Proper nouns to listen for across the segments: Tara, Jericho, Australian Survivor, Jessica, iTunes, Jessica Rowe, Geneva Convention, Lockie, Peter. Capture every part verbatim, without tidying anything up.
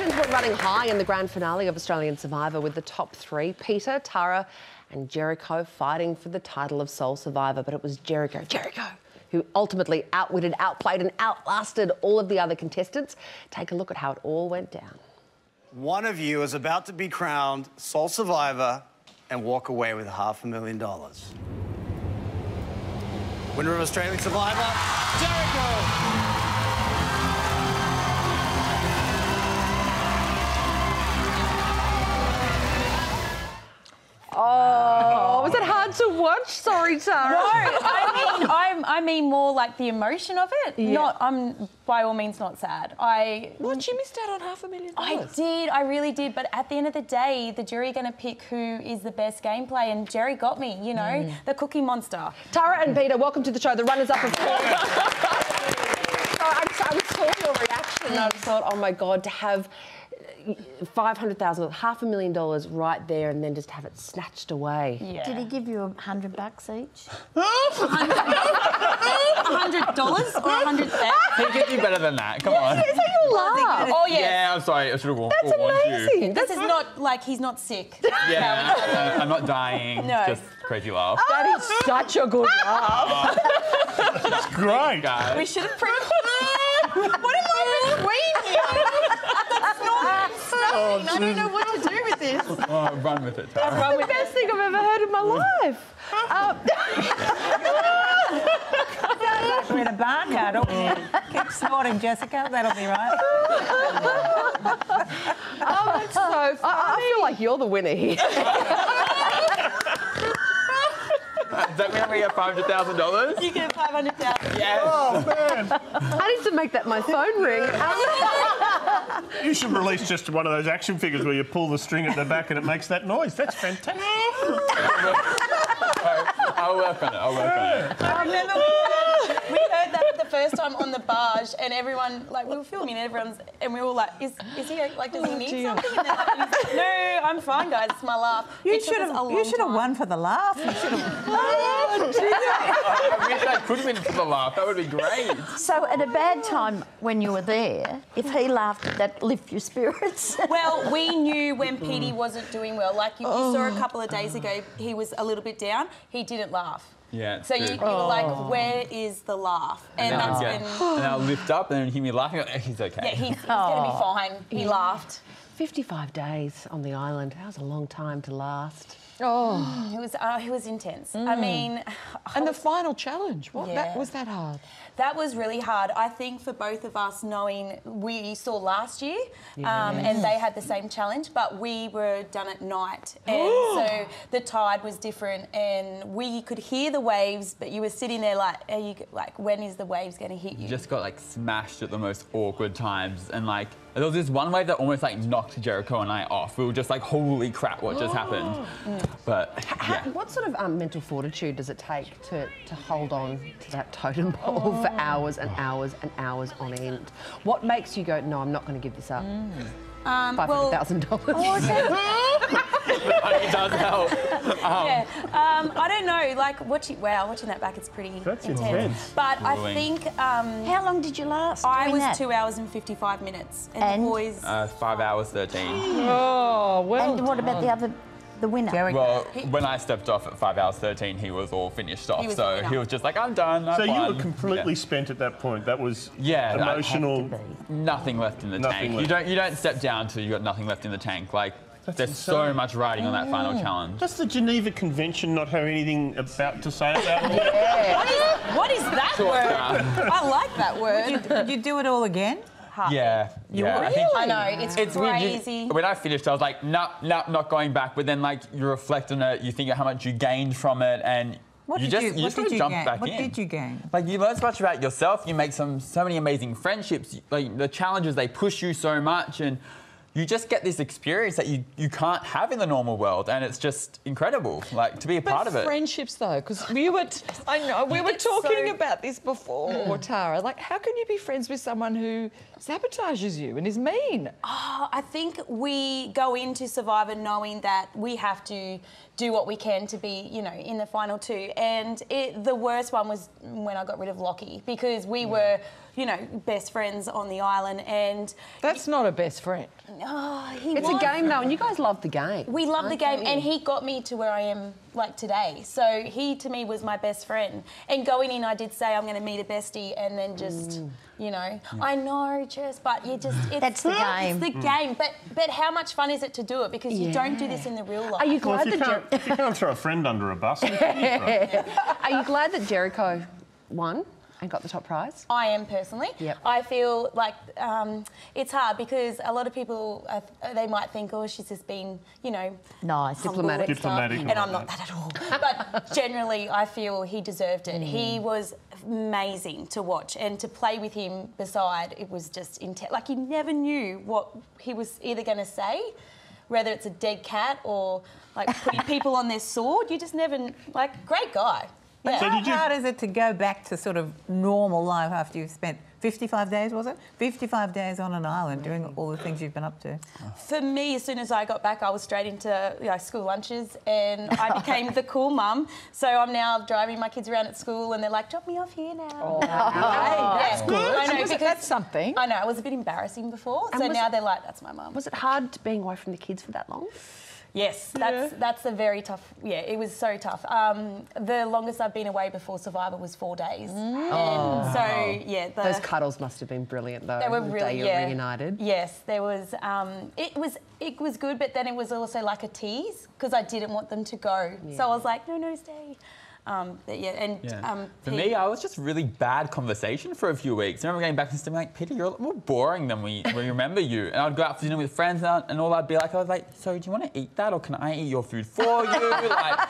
Emotions were running high in the grand finale of Australian Survivor, with the top three, Peter, Tara and Jericho, fighting for the title of sole survivor. But it was Jericho, Jericho, who ultimately outwitted, outplayed and outlasted all of the other contestants. Take a look at how it all went down. One of you is about to be crowned sole survivor and walk away with half a million dollars. Winner of Australian Survivor, Jericho. Oh, was it hard to watch? Sorry, Tara. No, I mean, I'm, I mean more like the emotion of it. Yeah. Not, I'm by all means not sad. I. Well, she missed out on half a million dollars. I did, I really did. But at the end of the day, the jury are going to pick who is the best gameplay, and Jerry got me. You know, mm. the cookie monster. Tara and Peter, welcome to the show. The runners-up of. I saw your reaction. And I thought, oh my God, to have. five hundred thousand dollars, half a million dollars right there, and then just have it snatched away. Yeah. Did he give you a hundred bucks each? A hundred dollars or a hundred thousand? He could do better than that, come on. Is that your laugh? Oh, yeah. Yeah, I'm sorry. I should have That's amazing. This is not, like, he's not sick. Yeah, uh, I'm not dying. No. Just crazy laugh. That is such a good laugh. It's great, guys. We should have proved What am I between you? Oh, I don't know what to do with this. Oh, run with it, Tara. That's the best thing I've ever heard in my life. um, Sounds like we're in a barn cattle. Keep snorting, Jessica. That'll be right. Oh, it's so funny. I, I feel like you're the winner here. Does that mean we get five hundred thousand dollars? You get five hundred thousand dollars. Yes. Oh, man. I need to make that my phone ring. You should release just one of those action figures where you pull the string at the back and it makes that noise. That's fantastic. I'll work on it. I'll work on it. I remember we heard, we heard that the first time on the barge, and everyone, like, we were filming, and everyone's, and we were all like, "Is is he like? Does he need oh, something?" And then, like, "No, I'm fine, guys. It's my laugh." You should have. You should have won for the laugh. You should have. Oh, I wish I could win for the laugh. That would be great. So, at a bad time when you were there, if he laughed, that lift your spirits. Well, we knew when Petey wasn't doing well. Like you, oh, you saw a couple of days ago, he was a little bit down. He didn't laugh. Yeah. So you, you were oh. like, where is the laugh? And, and that's when. And I'll lift up and hear me laughing. He's okay. Yeah, he's, he's oh. going to be fine. He yeah. laughed. fifty-five days on the island. That was a long time to last. Oh, it was uh, it was intense. Mm. I mean, and the final challenge. What yeah. that, was that hard? That was really hard. I think for both of us, knowing we saw last year, yes. um, and they had the same challenge, but we were done at night, and so the tide was different, and we could hear the waves, but you were sitting there like, are you like, when is the waves going to hit you? You just got like smashed at the most awkward times, and like. There was this one wave that almost like knocked Jericho and I off. We were just like, holy crap, what just oh. happened? Mm. But yeah. What sort of um, mental fortitude does it take to, to hold on to that totem pole oh. for hours and hours and hours on end? What makes you go, no, I'm not going to give this up? Mm. Um, five hundred thousand dollars. Well, oh, it does help. Um, yeah. um, I don't know, like, watching, wow, watching that back, it's pretty That's intense. intense. But Ruling. I think... Um, How long did you last? I was that? two hours and fifty-five minutes. And, and? the boys... Uh, five hours, thirteen. Oh, well And done. What about the other... The winner. Very well, good. When I stepped off at five hours thirteen, he was all finished off, he so he was just like, "I'm done." I've so won. You were completely yeah. spent at that point. That was yeah, emotional. Nothing left in the nothing tank. Left. You don't you don't step down till you got nothing left in the tank. Like That's there's insane. so much riding on that yeah. final challenge. Does the Geneva Convention not have anything about to say about it? Yeah. What is, what is that Short word? I like that word. Would you, would you do it all again? Yeah, yeah. Really? I, think, I know, it's, it's crazy. Weird. When I finished, I was like, no, nah, nah, not going back. But then, like, you reflect on it, you think of how much you gained from it, and what you just you, you just you jump gain? back what in. What did you gain? Like, you learn so much about yourself. You make some so many amazing friendships. Like, the challenges, they push you so much, and you just get this experience that you, you can't have in the normal world, and it's just incredible, like, to be a but part of it. friendships, though, because we were... T I know, we were it's talking so... about this before, mm. Tara. Like, how can you be friends with someone who sabotages you and is mean? Oh, I think we go into Survivor knowing that we have to do what we can to be, you know, in the final two. And it, the worst one was when I got rid of Lockie, because we yeah. were... you know, best friends on the island, and that's not a best friend. Oh, he it's was. a game though, and you guys love the game. We love okay. the game, and he got me to where I am like today. So he to me was my best friend. And going in, I did say I'm going to meet a bestie, and then just mm. you know, yeah. I know, Jess, but you just it's that's the game. It's the mm. game, but but how much fun is it to do it? Because yeah. you don't do this in the real life. Are you glad well, if that you can't, if you can't throw a friend under a bus? You Are you glad that Jericho won and got the top prize? I am personally. Yep. I feel like um, it's hard because a lot of people, uh, they might think, oh, she's just been, you know... Nice, diplomatic. Diplomatic. And, and I'm not that at all. But generally, I feel he deserved it. Mm. He was amazing to watch, and to play with him beside, it was just intense. Like, you never knew what he was either going to say, whether it's a dead cat or, like, putting people on their sword. You just never... Like, great guy. Yeah. So How you... hard is it to go back to sort of normal life after you've spent fifty-five days, was it? fifty-five days on an island doing all the things you've been up to. For me, as soon as I got back, I was straight into you know, school lunches, and I became the cool mum. So I'm now driving my kids around at school, and they're like, drop me off here now. Oh, yeah. That's good. I know, because that's something. I know, it was a bit embarrassing before, and so now it... they're like, that's my mum. Was it hard being away from the kids for that long? Yes, that's yeah. that's a very tough... Yeah, it was so tough. Um, the longest I've been away before Survivor was four days. Mm. Oh. And so, yeah... The, Those cuddles must have been brilliant, though, they were the really, day you were yeah. reunited. Yes, there was... Um, it was it was good, but then it was also like a tease, because I didn't want them to go. Yeah. So I was like, no, no, stay. Um, but yeah, and yeah. Um, for Pete, me, I was just really bad conversation for a few weeks. I remember going back and saying, like, Peter, you're a lot more boring than we, we remember you. And I'd go out for dinner with friends, and, and all I'd be like, I was like, so do you want to eat that, or can I eat your food for you? like,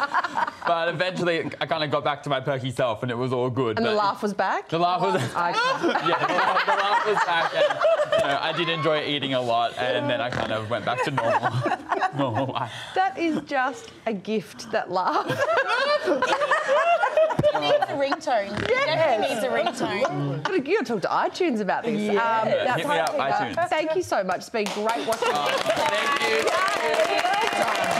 but eventually, I kind of got back to my perky self, and it was all good. And but the laugh was back. The laugh was, I... yeah, the, laugh, the laugh was back. And, you know, I did enjoy eating a lot, and then I kind of went back to normal, normal life. That is just a gift. That laugh. It needs a ringtone. It definitely needs a ringtone. You've got to talk to iTunes about this. Yeah. Um, yeah. Hit me up, iTunes. Thank you so much. It's been great watching you. Oh, thank you. Thank you.